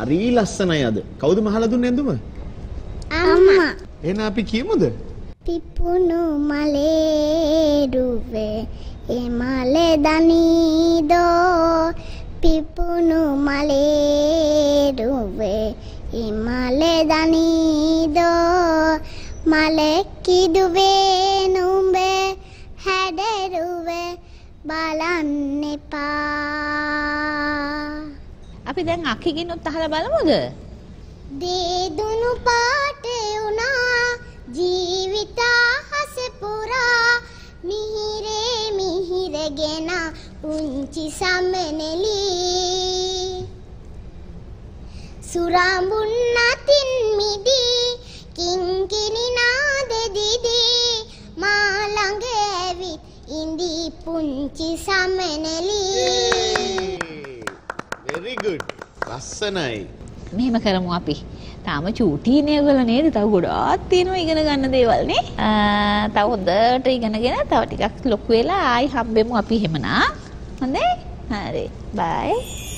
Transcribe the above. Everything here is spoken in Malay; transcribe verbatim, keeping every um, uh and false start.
hari lassanai ada. Kawudu mahala dunne enduma? Amma. Ena api kiyemuda? Pipunu male ruwe e male danido Pipunu male ruwe e male danido male kiduwe numbe hederuwe balanne pa Api dah ngaki gini untuk hal balam ada. De dunu parte una, jiwita hasepura, mihire mihire gena unci sameneli. Surambun natin midi, kingkini nade didi, malangge evit indi punci sameneli. Very good. Lassanai. Mehma karamu api. Tama chuti ne gala ne di tau goda. Tino igana ganna dewal ne. Tau dert igana gana tau tikak lokwela ai hambe mu api hemana. Hande? Hari. Bye.